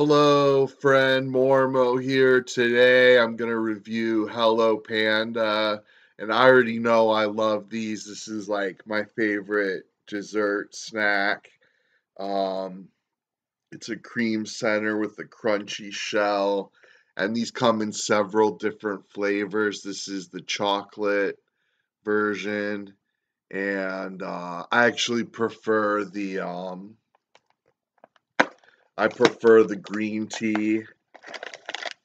Hello, friend Mormo here. Today I'm going to review Hello Panda, and I already know I love these. This is like my favorite dessert snack. It's a cream center with a crunchy shell, and these come in several different flavors. This is the chocolate version, and I actually prefer the green tea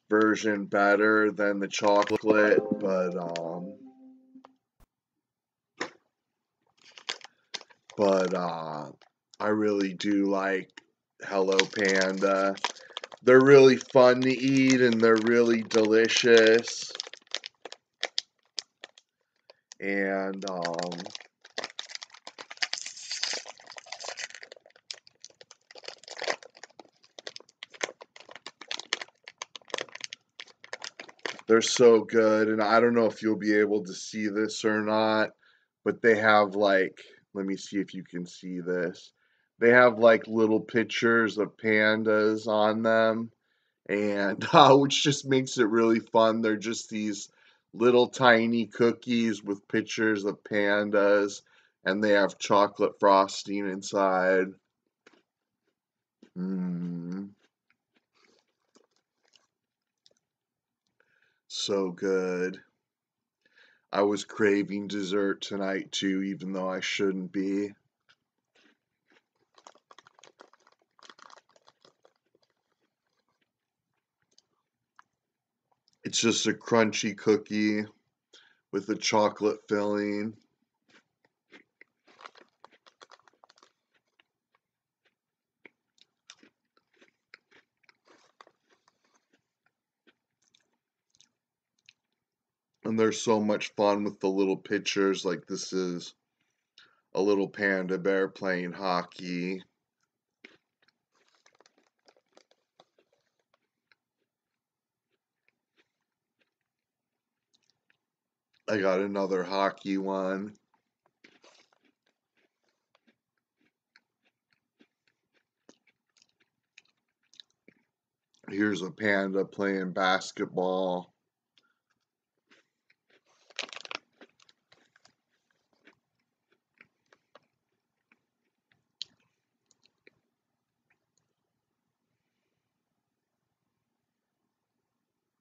version better than the chocolate, but I really do like Hello Panda. They're really fun to eat and they're really delicious. And they're so good, and I don't know if you'll be able to see this or not, but they have like, let me see if you can see this. They have like little pictures of pandas on them, and which just makes it really fun. They're just these little tiny cookies with pictures of pandas, and they have chocolate frosting inside. So good. I was craving dessert tonight too, even though I shouldn't be. It's just a crunchy cookie with a chocolate filling. And they're so much fun with the little pictures. Like, this is a little panda bear playing hockey. I got another hockey one. Here's a panda playing basketball.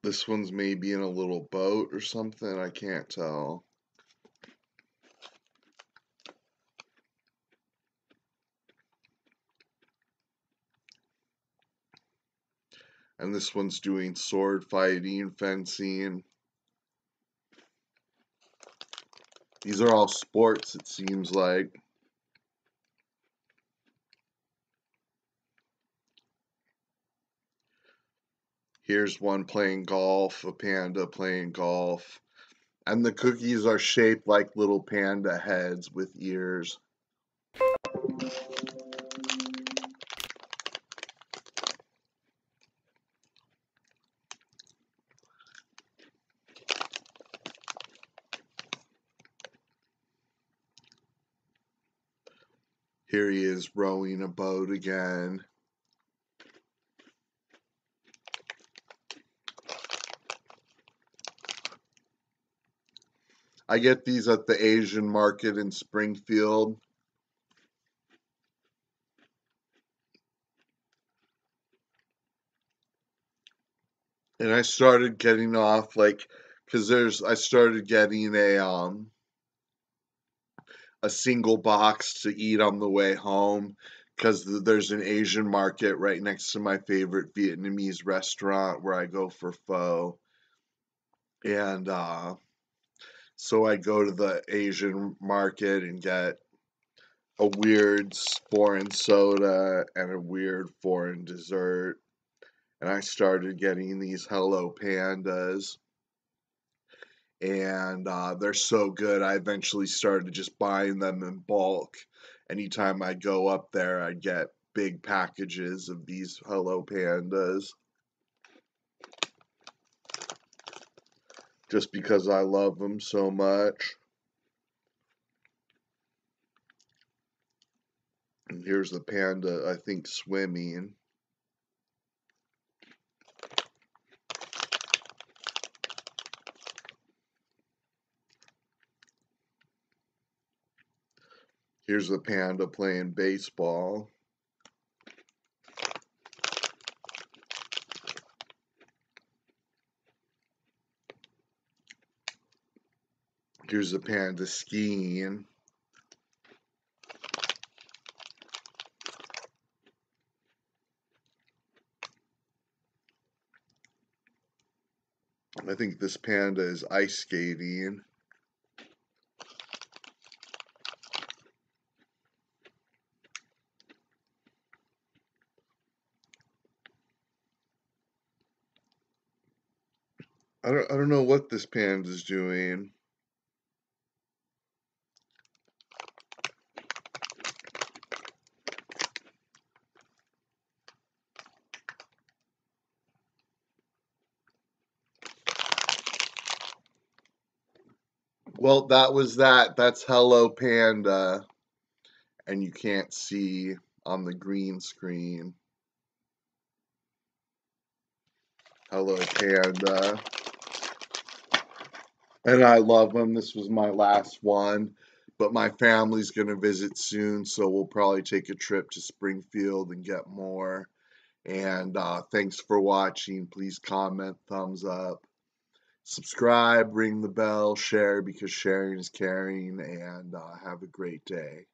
This one's maybe in a little boat or something, I can't tell. And this one's doing sword fighting, fencing. These are all sports, it seems like. Here's one playing golf, a panda playing golf. And the cookies are shaped like little panda heads with ears. Here he is rowing a boat again. I get these at the Asian market in Springfield. And I started getting off, like, because I started getting a single box to eat on the way home, because there's an Asian market right next to my favorite Vietnamese restaurant where I go for pho. And, so I go to the Asian market and get a weird foreign soda and a weird foreign dessert. And I started getting these Hello Pandas. And they're so good, I eventually started just buying them in bulk. Anytime I go up there, I'd get big packages of these Hello Pandas, just because I love them so much. And here's the panda, I think, swimming. Here's a panda playing baseball. Here's a panda skiing. I think this panda is ice skating. I don't know what this panda is doing. Well, that was that. That's Hello Panda. And you can't see on the green screen. Hello Panda. And I love them. This was my last one. But my family's going to visit soon, so we'll probably take a trip to Springfield and get more. And thanks for watching. Please comment, thumbs up. Subscribe, ring the bell, share, because sharing is caring, and have a great day.